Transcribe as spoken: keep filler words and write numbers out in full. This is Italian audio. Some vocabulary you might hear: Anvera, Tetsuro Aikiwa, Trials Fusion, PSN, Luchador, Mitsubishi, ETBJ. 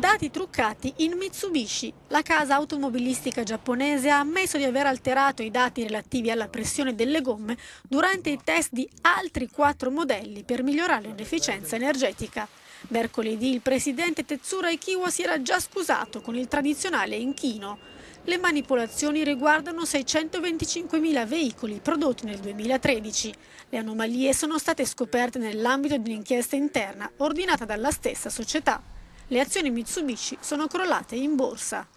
dati truccati in Mitsubishi. La casa automobilistica giapponese ha ammesso di aver alterato i dati relativi alla pressione delle gomme durante i test di altri quattro modelli per migliorare l'efficienza energetica. Mercoledì il presidente Tetsuro Aikiwa si era già scusato con il tradizionale inchino. Le manipolazioni riguardano seicentoventicinquemila veicoli prodotti nel duemilatredici. Le anomalie sono state scoperte nell'ambito di un'inchiesta interna ordinata dalla stessa società. Le azioni Mitsubishi sono crollate in borsa.